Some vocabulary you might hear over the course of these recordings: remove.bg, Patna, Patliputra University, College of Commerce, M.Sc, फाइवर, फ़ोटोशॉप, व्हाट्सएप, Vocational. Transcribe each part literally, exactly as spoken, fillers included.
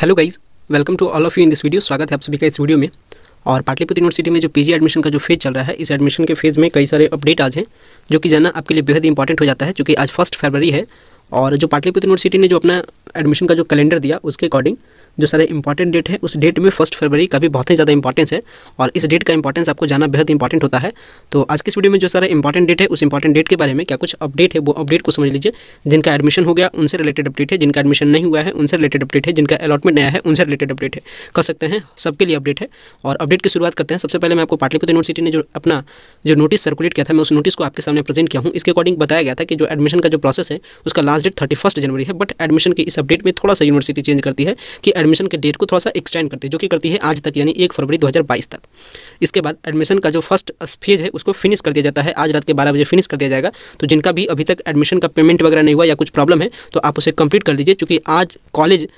Hello guys, welcome to all of you in this video. स्वागत है आप सभी का इस वीडियो में। और पाटलिपुत्र यूनिवर्सिटी में जो पीजी एडमिशन का जो फेज चल रहा है, इस एडमिशन के फेज़ में कई सारे अपडेट आज हैं जो कि जानना आपके लिए बेहद इंपॉर्टेंट हो जाता है, क्योंकि आज फर्स्ट फरवरी है। और जो पाटलिपुत्र यूनिवर्सिटी ने जो अपना एडमिशन का जो कैलेंडर दिया, उसके अकॉर्डिंग जो सारे इंपॉर्टेंट डेट है, उस डेट में फर्स्ट फरवरी का भी बहुत ही ज़्यादा इंपॉर्टेंस है। और इस डेट का इंपॉर्टेंस आपको जाना बेहद इंपॉर्टेंट होता है। तो आज के इस वीडियो में जो सारा इंपॉर्टेंट डेट है, उस इंपॉर्टेंट डेट के बारे में क्या कुछ अपडेट है, वो अपडेट को समझ लीजिए। जिनका एडमिशन हो गया उनसे रिलेटेड अपडेट है, जिनका एडमिशन नहीं हुआ है उनसे रिलेटेड अपडेट है, जिनका अलॉटमेंट नया है उनसे रिलेटेड अपडेट है, कह सकते हैं सबके लिए अपडेट है। और अपडेट की शुरुआत करते हैं। सबसे पहले मैं आपको पाटलिपुत्र यूनिवर्सिटी ने जो अपना जो नोटिस सर्कुलेट किया था, मैं उस नोटिस को आपके सामने प्रेजेंट किया हूँ। इसके अकॉर्डिंग बताया गया था कि जो एडमिशन का जो प्रोसेस है, उसका लास्ट डेट थर्टी फर्स्ट जनवरी है। बट एडमिशन की इस अपडेट में थोड़ा सा यूनिवर्सिटी चेंज करती है कि एडमिशन के डेट को थोड़ा सा एक्सटेंड करती है, जो कि करती है आज तक, यानी एक फरवरी दो हज़ार बाईस तक। इसके बाद एडमिशन का जो फर्स्ट फेज है, उसको फिनिश कर दिया जाता है। आज रात के बारह बजे फिनिश कर दिया जाएगा। तो जिनका भी अभी तक एडमिशन का पेमेंट वगैरह नहीं हुआ या कुछ प्रॉब्लम है, तो आप उसे कंप्लीट कर लीजिए, क्योंकि आज कॉलेज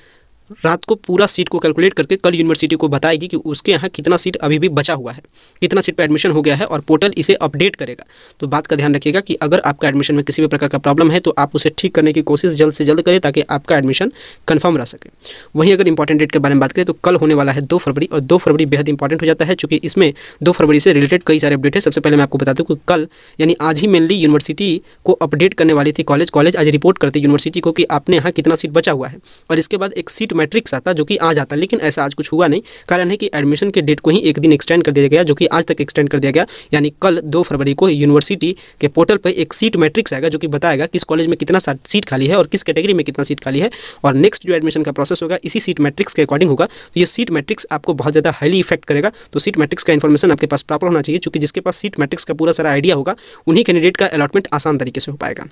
रात को पूरा सीट को कैलकुलेट करके कल यूनिवर्सिटी को बताएगी कि उसके यहाँ कितना सीट अभी भी बचा हुआ है, कितना सीट पर एडमिशन हो गया है, और पोर्टल इसे अपडेट करेगा। तो बात का ध्यान रखिएगा कि अगर आपका एडमिशन में किसी भी प्रकार का प्रॉब्लम है, तो आप उसे ठीक करने की कोशिश जल्द से जल्द करें, ताकि आपका एडमिशन कन्फर्म रह सके। वहीं अगर इंपॉर्टेंट डेट के बारे में बात करें, तो कल होने वाला है दो फरवरी, और दो फरवरी बेहद इंपॉर्टेंट हो जाता है, चूँकि इसमें दो फरवरी से रिलेटेड कई सारे अपडेट है। सबसे पहले मैं आपको बता दूँ कि कल यानी आज ही मेनली यूनिवर्सिटी को अपडेट करने वाली थी कॉलेज। कॉलेज आज रिपोर्ट करती यूनिवर्सिटी को कि आपने यहाँ कितना सीट बचा हुआ है, और इसके बाद एक सीट मैट्रिक्स आता जो कि आज आता, लेकिन ऐसा आज कुछ हुआ नहीं। कारण है कि एडमिशन के डेट को ही एक दिन एक्सटेंड कर दिया गया, जो कि आज तक एक्सटेंड कर दिया गया। यानी कल दो फरवरी को यूनिवर्सिटी के पोर्टल पर एक सीट मैट्रिक्स आएगा, जो कि बताएगा किस कॉलेज में कितना सीट खाली है और किस कैटेगरी में कितना सीट खाली है। और नेक्स्ट जो एडमिशन का प्रोसेस होगा, इसी सीट मैट्रिक्स के अकॉर्डिंग होगा। तो ये सीट मैट्रिक्स आपको बहुत ज़्यादा हाईली इफेक्ट करेगा। तो सीट मैट्रिक्स का इन्फॉर्मेशन आपके पास प्रॉपर होना चाहिए, क्योंकि जिसके पास सीट मैट्रिक्स का पूरा सारा आइडिया होगा, उन्हीं कैंडिडेट का अलॉटमेंट आसान तरीके से हो पाएगा।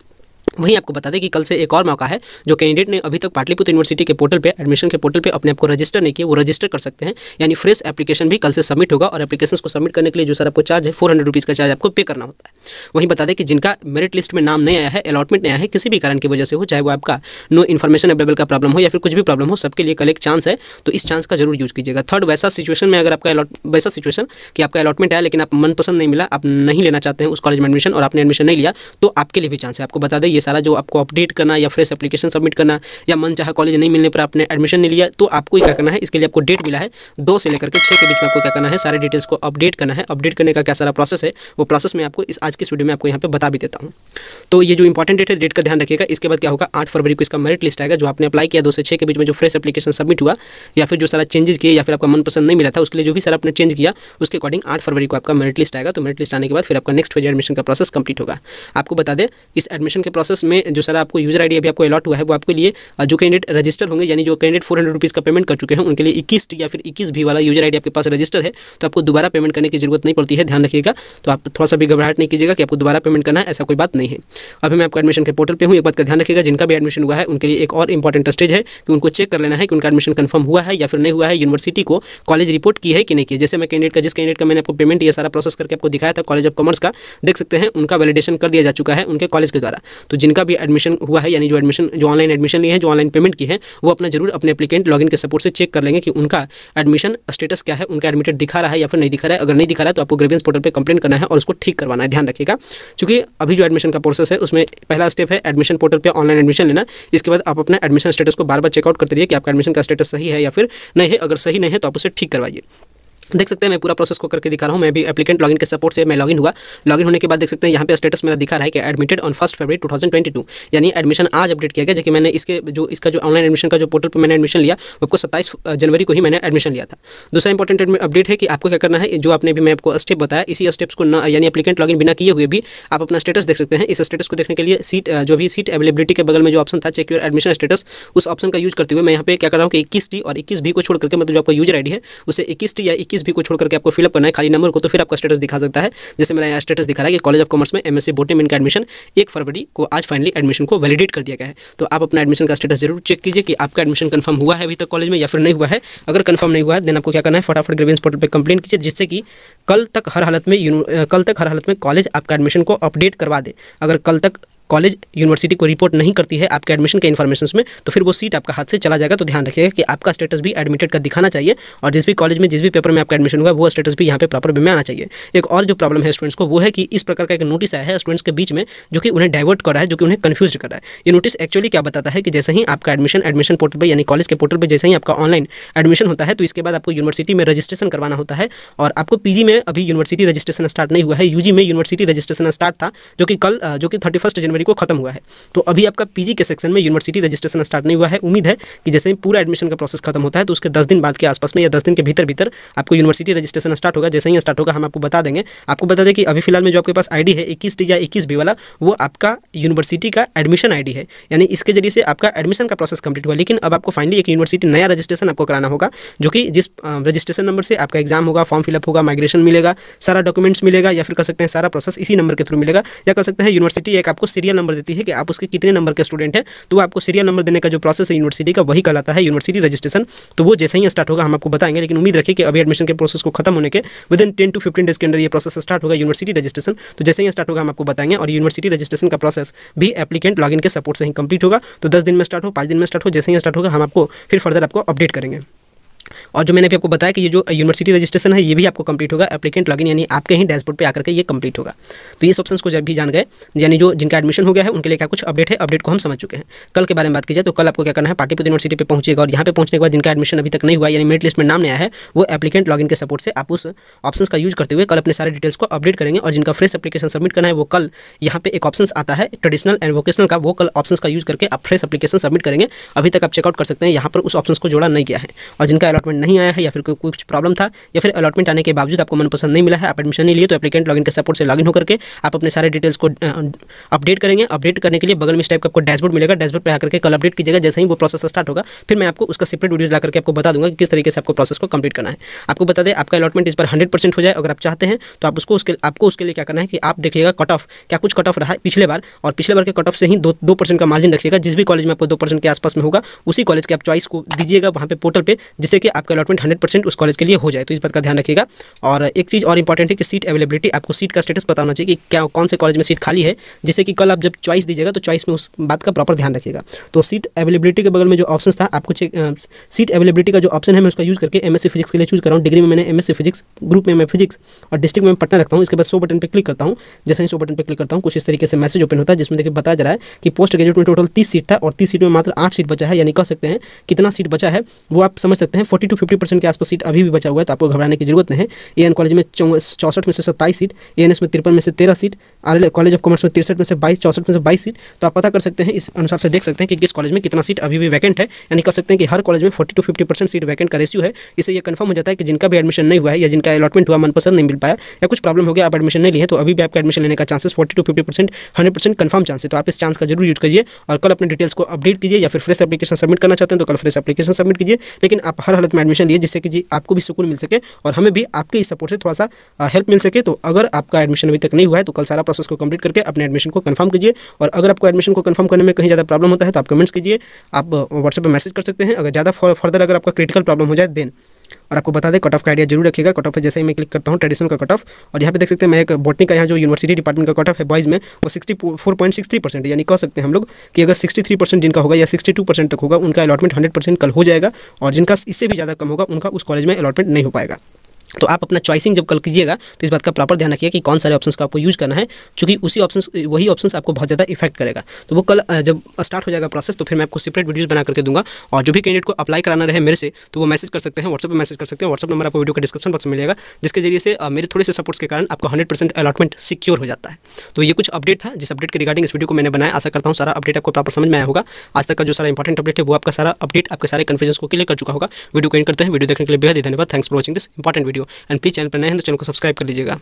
वहीं आपको बता दें कि कल से एक और मौका है, जो कैंडिडेट ने अभी तक पाटलिपुत्र यूनिवर्सिटी के पोर्टल पे एडमिशन के पोर्टल पे अपने आप को रजिस्टर नहीं किया, वो रजिस्टर कर सकते हैं। यानी फ्रेश एप्लीकेशन भी कल से सबमिट होगा, और एप्लीकेशन को सबमिट करने के लिए जो सर आपको चार्ज है, फोर हंड्रेड रुपीज़ का चार्ज आपको पे करना होता है। वहीं बता दें कि जिनका मेरिट लिस्ट में नाम नहीं आया है, अलॉटमेंट नहीं आया है, किसी भी कारण की वजह से हो, चाहे वो आपका नो इन्फॉर्मेशन अवेलेबल का प्रॉब्लम हो या फिर कुछ भी प्रॉब्लम हो, सबके लिए कल एक चांस है, तो इस चांस का जरूर यूज कीजिएगा। थर्ड, वैसा सिचुएशन में अगर आपका वैसा सिचुएशन कि आपका अलॉटमेंट आया लेकिन आप मनपसंद नहीं मिला, आप नहीं लेना चाहते हैं उस कॉलेज में एडमिशन और आपने एडमिशन नहीं लिया, तो आपके लिए भी चांस है। आपको बता दें, ये सारा जो आपको अपडेट करना या फ्रेश एप्लीकेशन सबमिट करना या मनचाहा कॉलेज नहीं मिलने पर आपने एडमिशन नहीं लिया, तो आपको क्या करना है, इसके लिए आपको डेट मिला है दो से लेकर के छः के बीच में। आपको क्या करना है, सारे डिटेल्स को अपडेट करना है। अपडेट करने का क्या सारा प्रोसेस है, वो प्रोसेस मैं आपको इस आज की वीडियो में आपको यहाँ पे बता भी देता हूँ। तो ये जो इंपॉर्टेंट डेट है, डेट का ध्यान रखिएगा। इसके बाद क्या होगा, आठ फरवरी को इसका मेरिट लिस्ट आएगा, जो आपने अप्लाई किया दो से छः के बीच में, जो फ्रेश एप्लीकेशन सबमिट हुआ या फिर जो सारा चेंजेस किए या फिर आपका मनपसंद नहीं मिला था, उसके लिए जो भी सारा आपने चेंज किया, उसके अकॉर्डिंग आठ फरवरी को आपका मेरिट लिस्ट आएगा। तो मेरिट लिस्ट आने के बाद फिर आपका नेक्स्ट फेज एडमिशन का प्रोसेस कंप्लीट होगा। आपको बता दें, इस एडमिशन के प्रोसेस में जो सारा आपको यूजर आईडी अभी आपको अलॉट हुआ है, वो आपके लिए जो कैंडिडेट रजिस्टर होंगे, यानी जो कैंडिडेट फोर हंड्रेड रुपीज़ का पेमेंट कर चुके हैं, उनके लिए इक्कीस या फिर इक्कीस भी वाला यूजर आईडी आपके पास रजिस्टर है, तो आपको दोबारा पेमेंट करने की जरूरत नहीं पड़ती है। ध्यान रखिएगा, तो आप थोड़ा सा भी घबराहट नहीं कीजिएगा कि आपको दोबारा पेमेंट करना है, ऐसा कोई बात नहीं है। अभी मैं आपको एडमिशन के पोर्टल पर हूँ, एक बात का ध्यान रखिएगा, जिनका भी एडमिशन हुआ है उनके लिए एक और इंपॉर्टेंट स्टेज है कि उनको चेक कर लेना है कि उनका एडमिशन कन्फर्म हुआ है या फिर नहीं हुआ है, यूनिवर्सिटी को कॉलेज रिपोर्ट की है कि नहीं की। जैसे मैं कैंडिडेट का जिस कैंडिडेट का मैंने आपको पेमेंट यह सारा प्रोसेस करके आपको दिखाया था, कॉलेज ऑफ कॉमर्स का, देख सकते हैं उनका वैलिडेशन कर दिया जा चुका है उनके कॉलेज के द्वारा। तो जिनका भी एडमिशन हुआ है, यानी जो एडमिशन जो ऑनलाइन एडमिशन लिए हैं, जो ऑनलाइन पेमेंट की है, वो अपना जरूर अपने एप्लीकेंट लॉगिन के सपोर्ट से चेक कर लेंगे कि उनका एडमिशन स्टेटस क्या है, उनका एडमिटेड दिखा रहा है या फिर नहीं दिखा रहा है। अगर नहीं दिखा रहा है, तो आपको ग्रीवेंस पोर्टल पर कंप्लेन करना है और उसको ठीक करवाना है। ध्यान रखिएगा, चूँकि अभी जो एडमिशन का प्रोसेस है, उसमें पहला स्टेप है एडमिशन पोर्टल पर ऑनलाइन एडमिशन लेना। इसके बाद आप अपना एडमिशन स्टेटस को बार बार चेकआउट करते रहिए कि आपका एडमिशन का स्टेटस सही है या फिर नहीं है। अगर सही नहीं है, तो आप उसे ठीक करवाइए। देख सकते हैं, मैं पूरा प्रोसेस को करके दिखा रहा हूँ। मैं भी एप्लीकेंट लॉगिन के सपोर्ट से मैं लॉगिन हुआ। लॉगिन होने के बाद देख सकते हैं यहाँ पे स्टेटस मेरा दिखा रहा है कि एडमिटेड ऑन फर्स्ट फरवरी टू थाउजेंड ट्वेंटी टू, यानी एडमिशन आज अपडेट किया गया। जबकि मैंने इसके जो इसका जो ऑनलाइन एडमिशन का जो पोर्टल पर मैंने एडमिशन लिया, आपको सत्ताईस जनवरी को ही मैंने एडमिशन लिया था। दूसरा इंपॉर्टेंट अपडेट है कि आपको क्या करना है, जो आपने भी मैं आपको स्टेप बताया, इसी स्टेप्स को ना यानी एप्लीकेंट लॉगिन बिना किए हुए भी आप अपना स्टेटस देख सकते हैं। इस स्टेटस को देखने के लिए सीट जो भी सीट अवेलेबिलिटी के बगल में जो ऑप्शन था चेक योर एडमिशन स्टेटस, उस ऑप्शन का यूज करते हुए मैं यहाँ पे क्या कर रहा हूँ कि इक्कीस टी और इक्कीस बी को छोड़ करके, मतलब जो आपका यूजर आईडी है, उसे इक्कीस टी या इक्कीस भी को छोड़ करके आपको फिलअप करना है खाली नंबर को, तो फिर आपका स्टेटस दिखा सकता है। जैसे मेरा यहाँ स्टेटस दिखा रहा है कि कॉलेज ऑफ कॉमर्स में एमएससी बोटनी का एडमिशन एक फरवरी को आज फाइनली एडमिशन को वैलिडेट कर दिया गया है। तो आप अपना एडमिशन का स्टेटस जरूर चेक कीजिए कि आपका एडमिशन कंफर्म हुआ है अभी तक कॉलेज में या फिर नहीं हुआ है। अगर कंफर्म नहीं हुआ है, देन आपको क्या करना है, फटाफट ग्रीवेंस पोर्टल पर कंप्लेन कीजिए, जिससे कि कल तक हर हालत में कल तक हर हालत में कॉलेज आपका एडमिशन को अपडेट करवा दे। अगर कल तक कॉलेज यूनिवर्सिटी को रिपोर्ट नहीं करती है आपके एडमिशन के इन्फॉर्मेशन में, तो फिर वो सीट आपका हाथ से चला जाएगा। तो ध्यान रखिएगा कि आपका स्टेटस भी एडमिटेड का दिखाना चाहिए और जिस भी कॉलेज में जिस भी पेपर में आपका एडमिशन हुआ वो स्टेटस भी यहाँ पे प्रॉपर वे में आना चाहिए। एक और जो प्रॉब्लम है स्टूडेंट्स को वो है कि इस प्रकार का एक नोटिस आया है स्टूडेंट्स के बीच में जो कि उन्हें डाइवर्ट कर रहा है, जो कि उन्हें कन्फ्यूज कर रहा है। ये नोटिस एक्चुअली क्या बताता है कि जैसे ही आपका एडमिशन एडमिशन पोर्टल पर यानी कॉलेज के पोर्टल पर जैसे ही आपका ऑनलाइन एडमिशन होता है तो इसके बाद आपको यूनिवर्सिटी में रजिस्ट्रेशन करवाना होता है और आपको पीजी में अभी यूनिवर्सिटी रजिस्ट्रेशन स्टार्ट नहीं हुआ है। यूजी में यूनिवर्सिटी रजिस्ट्रेशन स्टार्ट था जो कि कल जो कि थर्टी फर्स्ट जनवरी को खत्म हुआ है। तो अभी आपका पीजी के सेक्शन में यूनिवर्सिटी रजिस्ट्रेशन स्टार्ट नहीं हुआ है। उम्मीद है कि जैसे ही पूरा एडमिशन का प्रोसेस खत्म होता है तो उसके दस दिन बाद के आसपास में या दस दिन के भीतर भीतर आपको यूनिवर्सिटी रजिस्ट्रेशन स्टार्ट होगा। जैसे ही स्टार्ट होगा हम आपको बता देंगे। आपको बता दें कि अभी फिलहाल में जो आपके पास आईडी है इक्कीस डी या इक्कीस बी वाला वो आपका यूनिवर्सिटी का एडमिशन आईडी है, यानी इसके जरिए से आपका एडमिशन का प्रोसेस कंप्लीट हुआ। लेकिन अब आपको फाइनली एक यूनिवर्सिटी नया रजिस्ट्रेशन आपको कराना होगा जो कि जिस रजिस्ट्रेशन नंबर से आपका एग्जाम होगा, फॉर्म फिलअप होगा, माइग्रेशन मिलेगा, सारा डॉक्यूमेंट्स मिलेगा या फिर कह सकते हैं सारा प्रोसेस इसी नंबर के थ्रू मिलेगा। या कह सकते हैं यूनिवर्सिटी एक आपको सीरियल नंबर देती है कि आप उसके कितने नंबर के स्टूडेंट हैं, तो आपको सीरियल नंबर देने का जो प्रोसेस है यूनिवर्सिटी का वही कहलाता है यूनिवर्सिटी रजिस्ट्रेशन। तो वो जैसे ही स्टार्ट होगा हम आपको बताएंगे। लेकिन उम्मीद रखिए कि अभी एडमिशन के प्रोसेस को खत्म होने के within ten to fifteen days के अंदर ये प्रोसेस स्टार्ट होगा यूनिवर्सिटी रजिस्ट्रेशन। तो जैसे ही स्टार्ट होगा हम आपको बताएंगे और यूनिवर्सिटी रजिस्ट्रेशन का प्रोसेस भी एप्लीकेंट लॉगिन के सपोर्ट से ही कंप्लीट होगा। तो दस दिन में स्टार्ट हो, पाँच दिन में स्टार्ट हो, जैसे ही स्टार्ट होगा हम आपको फिर फर्दर आपको अपडेट करेंगे। और जो मैंने भी आपको बताया कि ये जो यूनिवर्सिटी रजिस्ट्रेशन है ये भी आपको कंप्लीट होगा एप्लीकेंट लॉगिन यानी आपके ही डैशबोर्ड पे आकर के ये कंप्लीट होगा। तो ये सब ऑप्शंस को जब भी जान गए, यानी जो जिनका एडमिशन हो गया है उनके लिए क्या कुछ अपडेट है, अपडेट को हम समझ चुके हैं। कल के बारे में बात की जाए तो कल आपको क्या करना है, पाटलिपुत्र यूनिवर्सिटी पर पहुंचेगा और यहाँ पे पहुंचने के बाद जिनका एडमिशन अभी तक नहीं हुआ यानी मेरिट लिस्ट में नाम नहीं आया है वो एप्लीकेंट लॉगिन के सपोर्ट से आप उस ऑप्शन का यूज करते हुए कल अपने सारे डिटेल्स को अपडेट करेंगे। और जिनका फ्रेश एप्लीकेशन सबमिट करना है वो कल यहाँ पे एक ऑप्शन आता है ट्रेडिशनल एंड वोकेशनल का, वो कल ऑप्शन का यूज करके आप फ्रेश एप्लीकेशन सबमिट करेंगे। अभी तक आप चेकआउट कर सकते हैं, यहाँ पर उस ऑप्शन को जोड़ा नहीं गया है। और जिनका अलॉटमेंट नहीं आया है या फिर कोई कुछ प्रॉब्लम था या फिर अलॉटमेंट आने के बावजूद आपको मनपसंद नहीं मिला है, आप एडमिशन नहीं लिए, तो एप्लीकेंट लॉगिन के सपोर्ट से लॉगिन होकर के आप अपने सारे डिटेल्स को अपडेट करेंगे। अपडेट करने के लिए बगल में इस टाइप का आपको डैशबोर्ड मिलेगा, डैशबोर्ड पर आकर के कल अपडेट कीजिएगा। जैसे ही वो प्रोसेस स्टार्ट होगा फिर मैं आपको उसका सेपरेट वीडियो ला करके आपको बता दूंगा कि किस तरीके से आपको प्रोसेस को कंप्लीट करना है। आपको बता दें आपका अलॉटमेंट इस पर हंड्रेड परसेंट हो जाए अगर आप चाहते हैं तो आप उसको उसके आपको उसके लिए क्या करना है कि आप देखिएगा कट ऑफ क्या कुछ कट ऑफ रहा है पिछले बार, और पिछले बार के कट ऑफ से ही दो दो परसेंट का मार्जिन रखिएगा। जिस भी कॉलेज में आपको दो परसेंट के आसपास में होगा उसी कॉलेज के आप चॉइस को दीजिएगा वहाँ पे पोर्टल पे, जिससे कि आपका अलॉटमेंट हंड्रेड परसेंट उस कॉलेज के लिए हो जाए। तो इस बात का ध्यान रखिएगा। और एक चीज़ और इंपॉर्टेंट है कि सीट अवेलेबिलिटी, आपको सीट का स्टेटस पता होना चाहिए कि क्या कौन से कॉलेज में सीट खाली है, जिससे कि कल आप जब चॉइस दीजिएगा तो चॉइस में उस बात का प्रॉपर ध्यान रखिएगा। तो सीट अवेलेबिलिटी के बगल में जो ऑप्शन था आपको सीट अवेलेबिलिटी का जो ऑप्शन है मैं उसका यूज करके एमएससी फिजिक्स के लिए चूज कर रहा हूँ। डिग्री में मैंने एमएससी फिजिक्स, ग्रुप में मैं फिजिक्स और डिस्ट्रिक्ट में पटना रखता हूँ। इसके बाद सौ बटन पर क्लिक करता हूँ। जैसे ही सौ बटन पर क्लिक करता हूँ कुछ इस तरीके से मैसेज ओपन होता है जिसमें देखिए बताया जा रहा है कि पोस्ट ग्रेजुएट में टोटल तीस सीट था और तीस सीट में मात्र आठ सीट बचा है, यानी कह सकते हैं कितना सीट बचा है वो आप समझ सकते हैं। फोर्टी टू फिफ्टी परसेंट के आसपास सीट अभी भी बचा हुआ है, तो आपको घबराने की जरूरत नहीं है। एएन कॉलेज में चौसठ में से सत्ताईस सीट, एएनएस में तिरपन में से तेरह सीट, आरएल कॉलेज ऑफ कॉमर्स में तिरसठ में से बाईस, चौसठ में से बाईस सीट। तो आप पता कर सकते हैं, इस अनुसार से देख सकते हैं कि किस कॉलेज में कितना सीट अभी भी वैकेंट है। यानी कह सकते हैं कि हर कॉलेज में forty to fifty percent seat vacant का रेशियो है। इससे यह कन्फर्म हो जाता है कि जिनका भी एडमिशन नहीं हुआ है या जिनका अलॉटमेंट हुआ, मनपसंद नहीं मिल पाया या कुछ प्रॉब्लम हो गया, आप एडमिशन नहीं लिए, तो अभी भी आपका एडमिशन लेने का chances forty to fifty percent hundred percent confirm chance है। तो आप इस चांस का जरूर यूज करिए और कल अपने डिटेल्स को अपडेट कीजिए। या फिर फ्रेश एप्लीकेशन सबमिट करना चाहते हैं तो कल फ्रेश एप्लीकेशन सबमिट कीजिए। लेकिन आप हर हालत में एडमिशन लिए, जिससे कि जी आपको भी सुकून मिल सके और हमें भी आपके इस सपोर्ट से थोड़ा सा हेल्प मिल सके। तो अगर आपका एडमिशन अभी तक नहीं हुआ है तो कल सारा प्रोसेस को कंप्लीट करके अपने एडमिशन को कंफर्म कीजिए। और अगर आपको एडमिशन को कंफर्म करने में कहीं ज़्यादा प्रॉब्लम होता है तो आप कमेंट्स कीजिए, आप व्हाट्सएप पर मैसेज कर सकते हैं। अगर ज़्यादा फर्दर अगर आपका क्रिटिकल प्रॉब्लम हो जाए देन। और आपको बता दें कट ऑफ का आइडिया जरूर रखिएगा। कट ऑफ पे जैसे ही मैं क्लिक करता हूँ ट्रेडिशनल का कट ऑफ, और यहाँ पे देख सकते हैं मैं एक बॉटनी का यहाँ जो यूनिवर्सिटी डिपार्टमेंट का कट ऑफ है बॉयज़ में वो sixty four point six three percent, यानी कह सकते हैं हम लोग कि अगर सिक्सटी थ्री परसेंट जिनका होगा या सिक्सटी टू परसेंट तक होगा उनका अलॉटमेंट हंड्रेड परसेंट कल हो जाएगा। और जिनका इससे भी ज़्यादा कम होगा उनका उस कॉलेज में अलॉटमेंट नहीं हो पाएगा। तो आप अपना चॉइसिंग जब कल कीजिएगा तो इस बात का प्रॉपर ध्यान रखिए कि कौन सारे ऑप्शंस का आपको यूज़ करना है, क्योंकि उसी ऑप्शंस वही ऑप्शंस आपको बहुत ज़्यादा इफेक्ट करेगा। तो वो कल जब स्टार्ट हो जाएगा प्रोसेस तो फिर मैं आपको सेपरेट वीडियोस बना करके दूंगा। और जो भी कैंडिडेट को अप्लाई कराना रहे मेरे से तो वो मैसेज कर सकते हैं, व्हाट्सएप पर मैसेज कर सकते हैं। व्हाट्सएप नंबर आपको वीडियो का डिस्क्रिप्शन बॉक्स में मिलेगा, जिसके जरिए से मेरे थोड़े से सपोर्ट्स के कारण आपका हंड्रेड परसेंट अलॉटमेंट सिक्योर हो जाता है। तो ये कुछ अपडेट था जिस अपडेट के रिगार्डिंग इस वीडियो को मैंने बनाया। आशा करता हूँ सारा अपडेट आपको प्रॉपर समझ में आया होगा। आज तक का जो सारा इंपॉर्टेंट अपडेट है वो आपका सारा अपडेट आपके सारे कन्फ्यूजन को क्लियर कर चुका होगा। वीडियो को एंड करते हैं। वीडियो देखने के लिए बेहद धन्यवाद। Thanks for watching this important video and please channel पर नए हैं तो चैनल को सब्सक्राइब कर लीजिएगा।